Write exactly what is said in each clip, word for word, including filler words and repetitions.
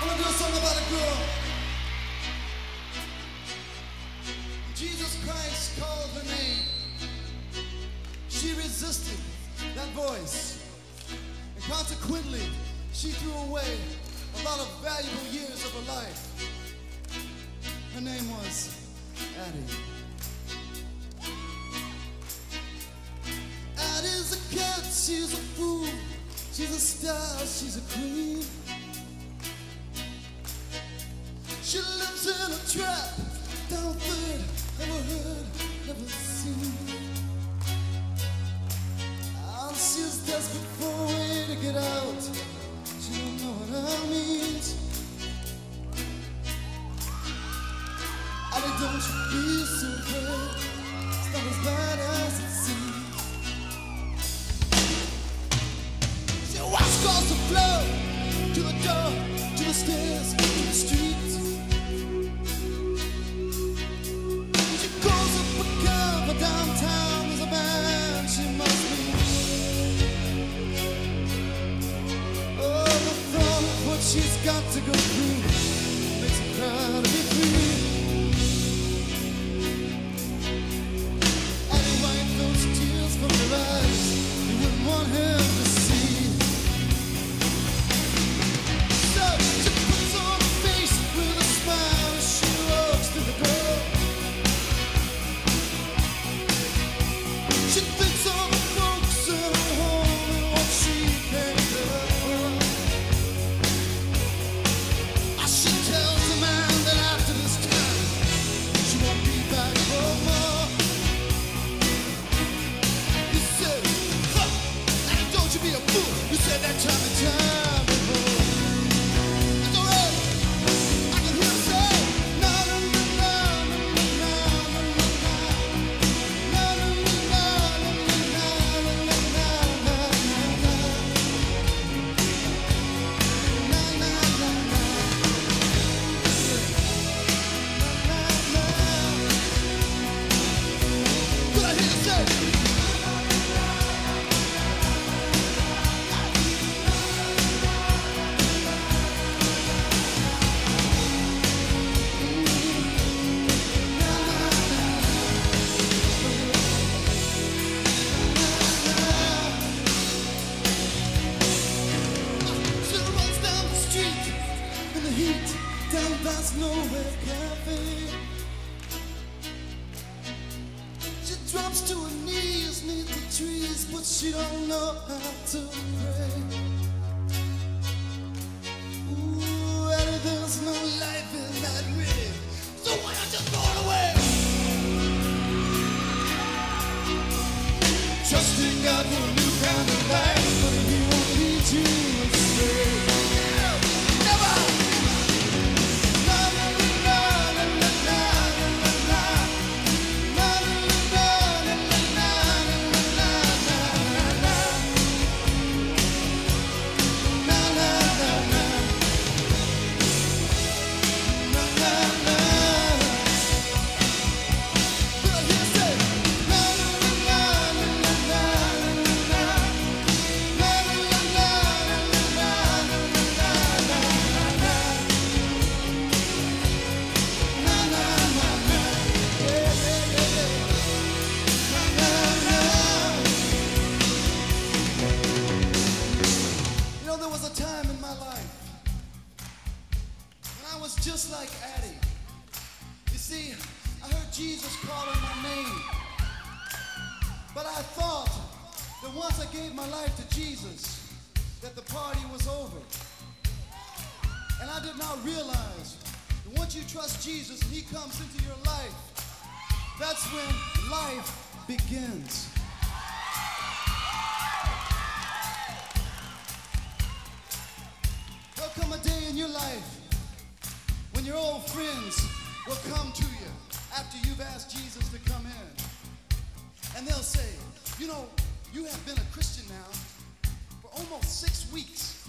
I want to do a song about a girl. Jesus Christ called her name. She resisted that voice. And consequently, she threw away a lot of valuable years of her life. Her name was Addey. Addie's a cat, she's a fool. She's a star, she's a queen. She lives in a trap, down third, never heard, never seen. Oh, she's desperate for a way to get out. She don't know what I mean. Addey, don't you be so bad. It's not as bad as it seems. She walks across the floor, to the door, to the stairs, to the street. She's got to go through, makes her proud to be free. Addey wiped those tears from her eyes, you wouldn't want him to see. So she puts on her face with a smile as she walks through the door. She thinks of the folks at home and what she can do. Down past nowhere cafe, she drops to her knees neath the trees, but she don't know how to pray. Ooh, Addey, there's no life in that ring, so why don't you throw it away? Trusting God for a new kind of life, but He won't lead you astray. Just like Addey. You see, I heard Jesus calling my name. But I thought that once I gave my life to Jesus, that the party was over. And I did not realize that once you trust Jesus and He comes into your life, that's when life begins. There'll come a day in your life when your old friends will come to you after you've asked Jesus to come in. And they'll say, you know, you have been a Christian now for almost six weeks.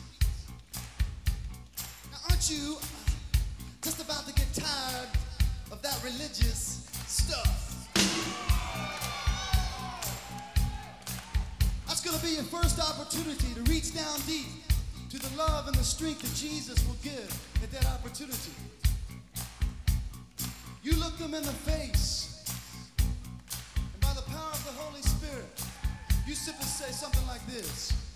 Now, aren't you just about to get tired of that religious stuff? That's going to be your first opportunity to reach down deep to the love and the strength that Jesus will give at that opportunity. You look them in the face, and by the power of the Holy Spirit, you simply say something like this.